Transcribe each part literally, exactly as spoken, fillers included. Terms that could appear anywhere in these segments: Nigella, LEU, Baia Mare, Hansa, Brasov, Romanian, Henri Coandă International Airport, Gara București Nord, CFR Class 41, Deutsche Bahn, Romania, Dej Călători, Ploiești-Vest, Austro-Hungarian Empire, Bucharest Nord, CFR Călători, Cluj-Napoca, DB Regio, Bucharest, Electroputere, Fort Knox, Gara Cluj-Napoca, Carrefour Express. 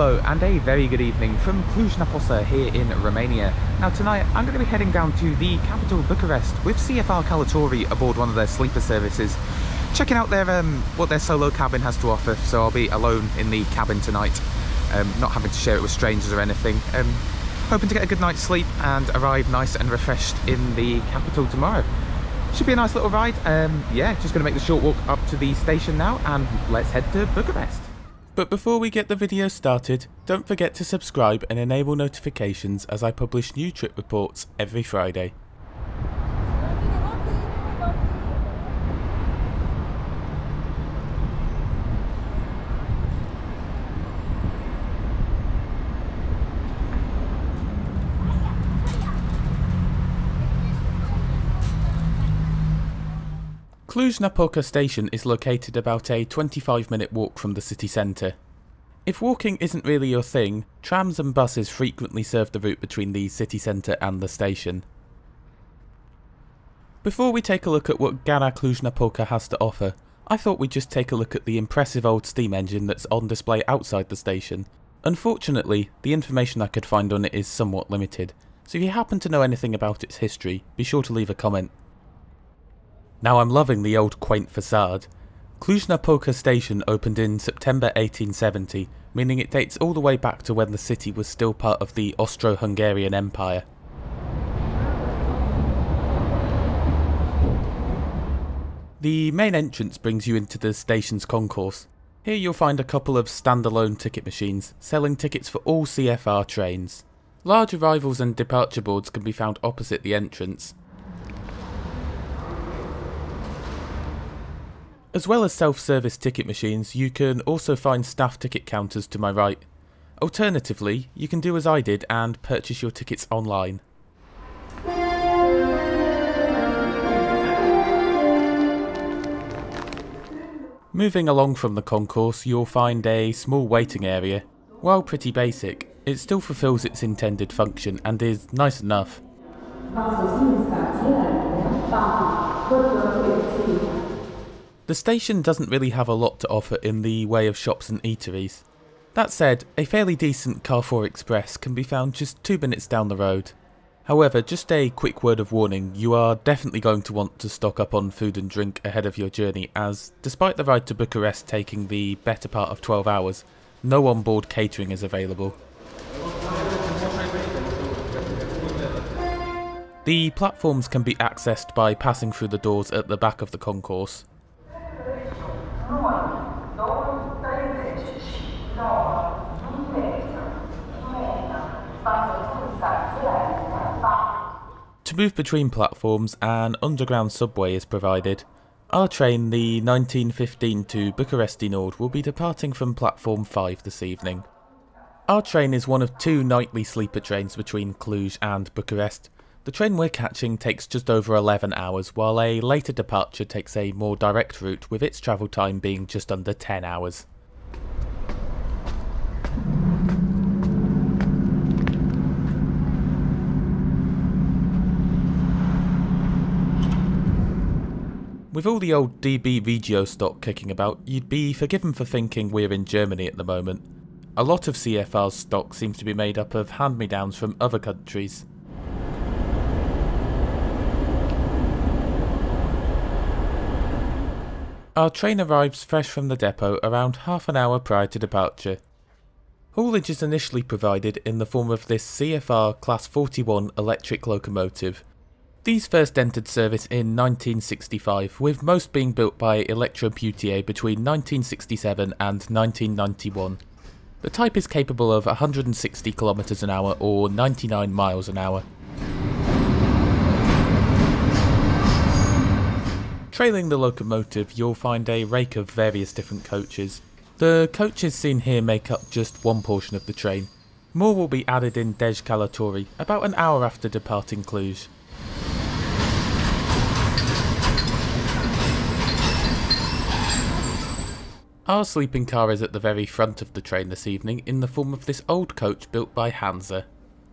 Hello and a very good evening from Cluj-Napoca here in Romania. Now tonight I'm going to be heading down to the capital Bucharest with C F R Călători aboard one of their sleeper services, checking out their um, what their solo cabin has to offer, so I'll be alone in the cabin tonight, um, not having to share it with strangers or anything. Um, hoping to get a good night's sleep and arrive nice and refreshed in the capital tomorrow. Should be a nice little ride. Um, yeah, just going to make the short walk up to the station now and let's head to Bucharest. But before we get the video started, don't forget to subscribe and enable notifications as I publish new trip reports every Friday. Cluj-Napoca station is located about a twenty-five minute walk from the city centre. If walking isn't really your thing, trams and buses frequently serve the route between the city centre and the station. Before we take a look at what Gara Cluj-Napoca has to offer, I thought we'd just take a look at the impressive old steam engine that's on display outside the station. Unfortunately, the information I could find on it is somewhat limited, so if you happen to know anything about its history, be sure to leave a comment. Now I'm loving the old quaint facade. Cluj-Napoca station opened in September eighteen seventy, meaning it dates all the way back to when the city was still part of the Austro-Hungarian Empire. The main entrance brings you into the station's concourse. Here you'll find a couple of standalone ticket machines, selling tickets for all C F R trains. Large arrivals and departure boards can be found opposite the entrance. As well as self-service ticket machines, you can also find staff ticket counters to my right. Alternatively, you can do as I did and purchase your tickets online. Moving along from the concourse, you'll find a small waiting area. While pretty basic, it still fulfills its intended function and is nice enough. The station doesn't really have a lot to offer in the way of shops and eateries. That said, a fairly decent Carrefour Express can be found just two minutes down the road. However, just a quick word of warning, you are definitely going to want to stock up on food and drink ahead of your journey as, despite the ride to Bucharest taking the better part of twelve hours, no on-board catering is available. The platforms can be accessed by passing through the doors at the back of the concourse. To move between platforms, an underground subway is provided. Our train, the nineteen fifteen to Bucharest Nord, will be departing from platform five this evening. Our train is one of two nightly sleeper trains between Cluj and Bucharest. The train we're catching takes just over eleven hours, while a later departure takes a more direct route, with its travel time being just under ten hours. With all the old D B Regio stock kicking about, you'd be forgiven for thinking we're in Germany at the moment. A lot of C F R's stock seems to be made up of hand-me-downs from other countries. Our train arrives fresh from the depot around half an hour prior to departure. Haulage is initially provided in the form of this C F R Class forty-one electric locomotive. These first entered service in nineteen sixty-five, with most being built by Electroputere between nineteen sixty-seven and nineteen ninety-one. The type is capable of one hundred sixty kilometers an hour or ninety-nine miles an hour. Trailing the locomotive, you'll find a rake of various different coaches. The coaches seen here make up just one portion of the train. More will be added in Dej Călători about an hour after departing Cluj. Our sleeping car is at the very front of the train this evening in the form of this old coach built by Hansa.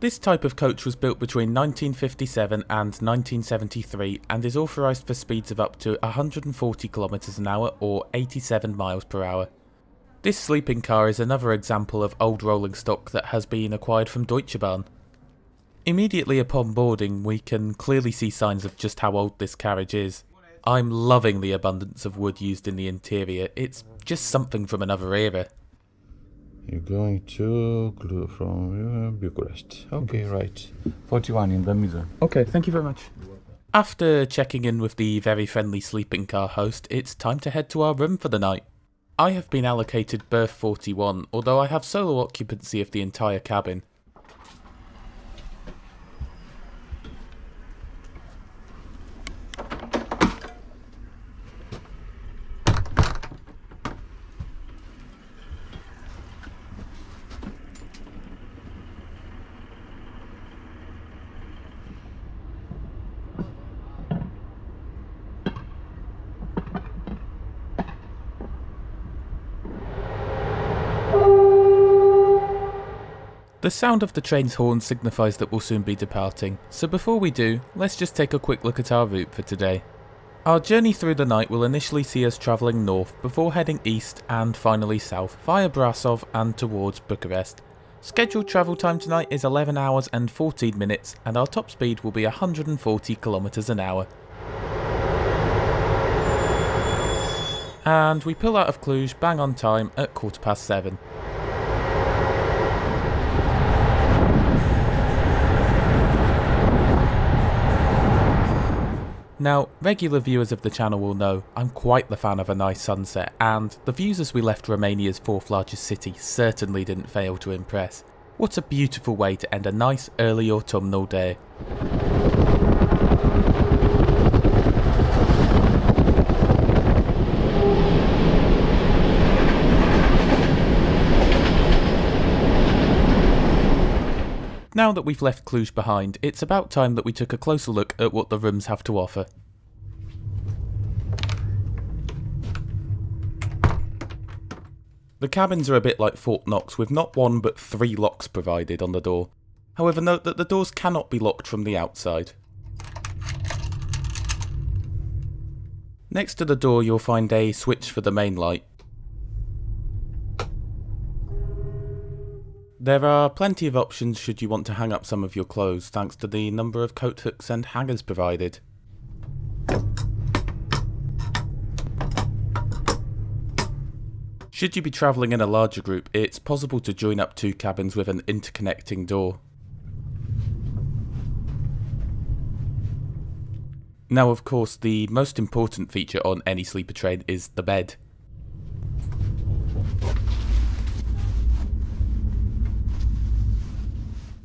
This type of coach was built between nineteen fifty-seven and nineteen seventy-three and is authorised for speeds of up to one hundred forty kilometers an hour or eighty-seven miles per hour. This sleeping car is another example of old rolling stock that has been acquired from Deutsche Bahn. Immediately upon boarding, we can clearly see signs of just how old this carriage is. I'm loving the abundance of wood used in the interior, it's just something from another era. You're going to Cluj from uh, Bucharest. Okay, right. forty-one in the middle. Okay, thank you very much. After checking in with the very friendly sleeping car host, it's time to head to our room for the night. I have been allocated berth forty-one, although I have solo occupancy of the entire cabin. The sound of the train's horn signifies that we'll soon be departing, so before we do, let's just take a quick look at our route for today. Our journey through the night will initially see us travelling north before heading east and finally south via Brasov and towards Bucharest. Scheduled travel time tonight is eleven hours and fourteen minutes and our top speed will be one hundred forty kilometers an hour. And we pull out of Cluj bang on time at quarter past seven. Now, regular viewers of the channel will know I'm quite the fan of a nice sunset, and the views as we left Romania's fourth largest city certainly didn't fail to impress. What a beautiful way to end a nice early autumnal day. Now that we've left Cluj behind, it's about time that we took a closer look at what the rooms have to offer. The cabins are a bit like Fort Knox, with not one but three locks provided on the door. However, note that the doors cannot be locked from the outside. Next to the door you'll find a switch for the main light. There are plenty of options should you want to hang up some of your clothes, thanks to the number of coat hooks and hangers provided. Should you be travelling in a larger group, it's possible to join up two cabins with an interconnecting door. Now, of course, the most important feature on any sleeper train is the bed.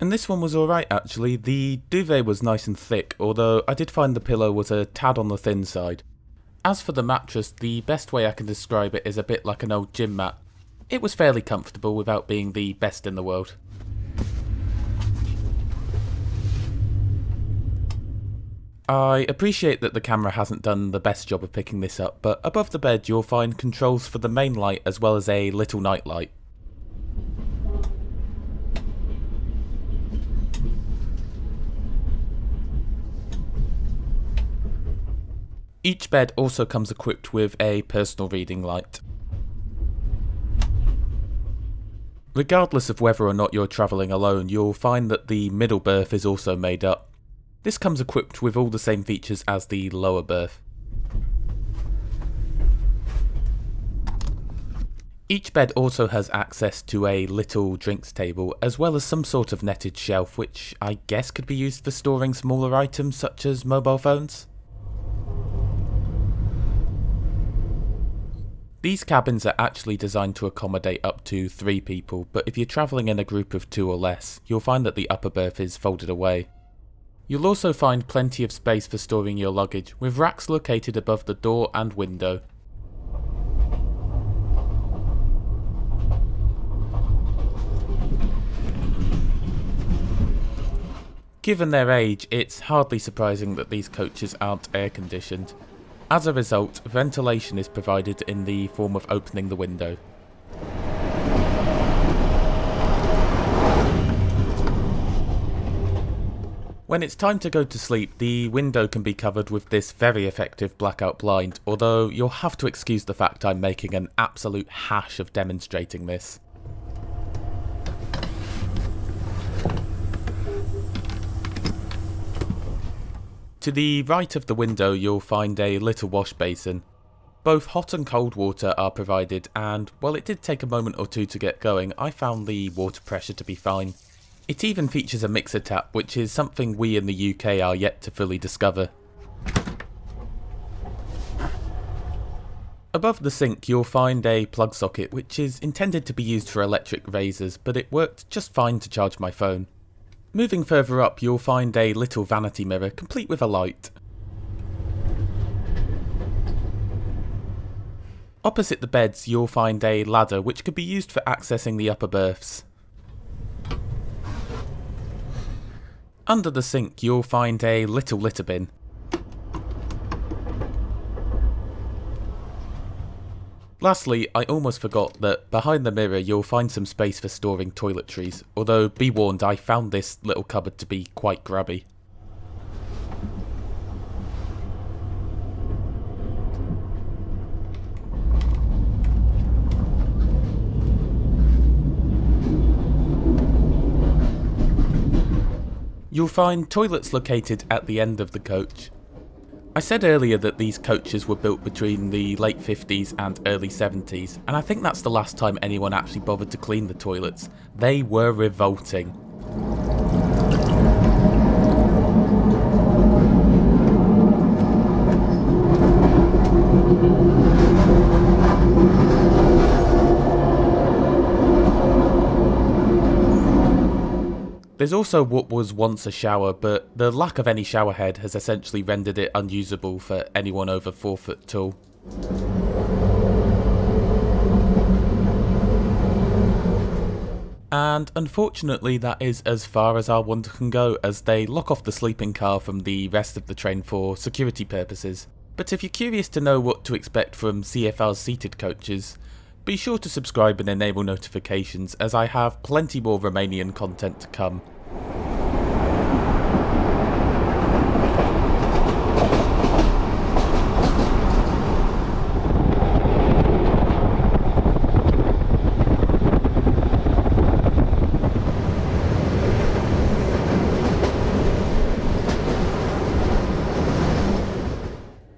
And this one was alright actually. The duvet was nice and thick, although I did find the pillow was a tad on the thin side. As for the mattress, the best way I can describe it is a bit like an old gym mat. It was fairly comfortable without being the best in the world. I appreciate that the camera hasn't done the best job of picking this up, but above the bed you'll find controls for the main light as well as a little night light. Each bed also comes equipped with a personal reading light. Regardless of whether or not you're travelling alone, you'll find that the middle berth is also made up. This comes equipped with all the same features as the lower berth. Each bed also has access to a little drinks table, as well as some sort of netted shelf, which I guess could be used for storing smaller items such as mobile phones. These cabins are actually designed to accommodate up to three people, but if you're travelling in a group of two or less, you'll find that the upper berth is folded away. You'll also find plenty of space for storing your luggage, with racks located above the door and window. Given their age, it's hardly surprising that these coaches aren't air conditioned. As a result, ventilation is provided in the form of opening the window. When it's time to go to sleep, the window can be covered with this very effective blackout blind, although you'll have to excuse the fact I'm making an absolute hash of demonstrating this. To the right of the window you'll find a little wash basin. Both hot and cold water are provided, and while it did take a moment or two to get going, I found the water pressure to be fine. It even features a mixer tap, which is something we in the U K are yet to fully discover. Above the sink you'll find a plug socket, which is intended to be used for electric razors, but it worked just fine to charge my phone. Moving further up you'll find a little vanity mirror, complete with a light. Opposite the beds you'll find a ladder, which could be used for accessing the upper berths. Under the sink you'll find a little litter bin. Lastly, I almost forgot that behind the mirror you'll find some space for storing toiletries, although be warned, I found this little cupboard to be quite grabby. You'll find toilets located at the end of the coach. I said earlier that these coaches were built between the late fifties and early seventies, and I think that's the last time anyone actually bothered to clean the toilets. They were revolting. There's also what was once a shower, but the lack of any showerhead has essentially rendered it unusable for anyone over four foot tall. And unfortunately that is as far as our wonder can go, as they lock off the sleeping car from the rest of the train for security purposes. But if you're curious to know what to expect from C F R's seated coaches, be sure to subscribe and enable notifications, as I have plenty more Romanian content to come.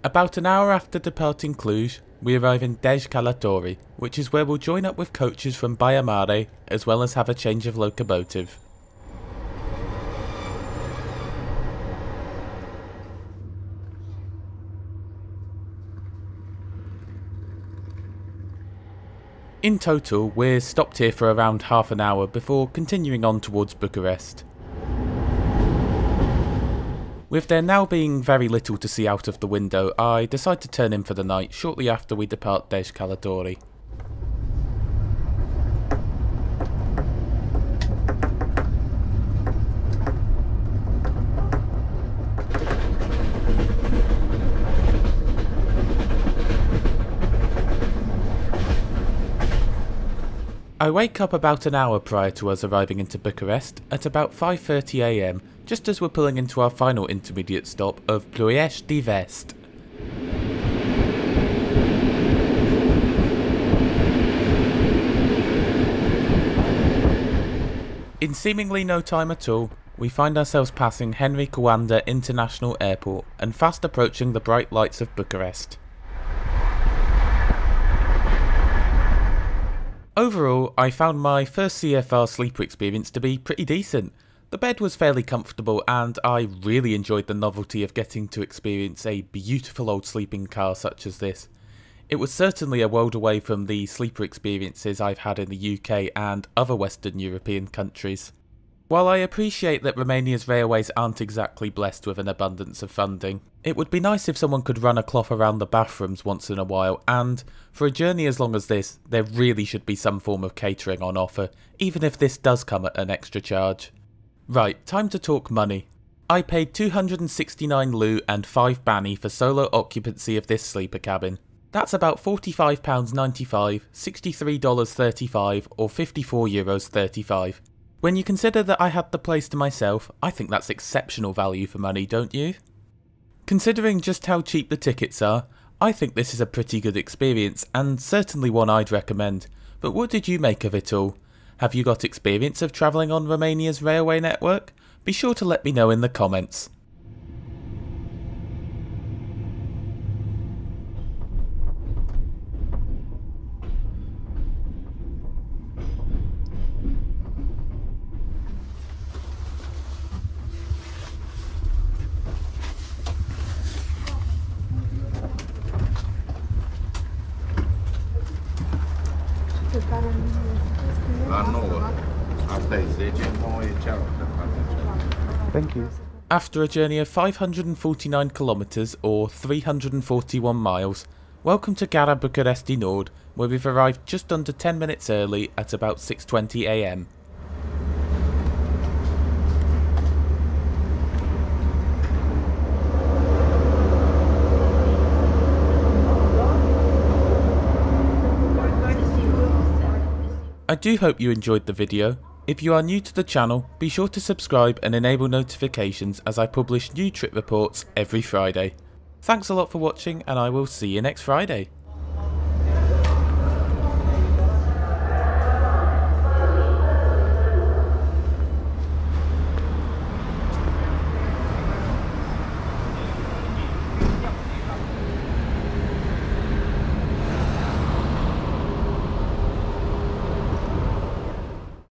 About an hour after departing Cluj, we arrive in Dej Călători, which is where we'll join up with coaches from Baia Mare, as well as have a change of locomotive. In total, we're stopped here for around half an hour before continuing on towards Bucharest. With there now being very little to see out of the window, I decide to turn in for the night shortly after we depart Dej Călători. I wake up about an hour prior to us arriving into Bucharest at about five thirty a m, just as we're pulling into our final intermediate stop of Ploiești-Vest. In seemingly no time at all, we find ourselves passing Henri Coandă International Airport and fast approaching the bright lights of Bucharest. Overall, I found my first C F R sleeper experience to be pretty decent. The bed was fairly comfortable and I really enjoyed the novelty of getting to experience a beautiful old sleeping car such as this. It was certainly a world away from the sleeper experiences I've had in the U K and other Western European countries. While I appreciate that Romania's railways aren't exactly blessed with an abundance of funding, it would be nice if someone could run a cloth around the bathrooms once in a while, and for a journey as long as this, there really should be some form of catering on offer, even if this does come at an extra charge. Right, time to talk money. I paid two hundred sixty-nine leu and five bani for solo occupancy of this sleeper cabin. That's about forty-five pounds ninety-five, sixty-three dollars thirty-five or fifty-four euros thirty-five. When you consider that I had the place to myself, I think that's exceptional value for money, don't you? Considering just how cheap the tickets are, I think this is a pretty good experience and certainly one I'd recommend, but what did you make of it all? Have you got experience of travelling on Romania's railway network? Be sure to let me know in the comments. Thank you. After a journey of five hundred forty-nine kilometres or three hundred forty-one miles, welcome to Gara București Nord, where we've arrived just under ten minutes early at about six twenty a m. I do hope you enjoyed the video. If you are new to the channel, be sure to subscribe and enable notifications as I publish new trip reports every Friday. Thanks a lot for watching and I will see you next Friday.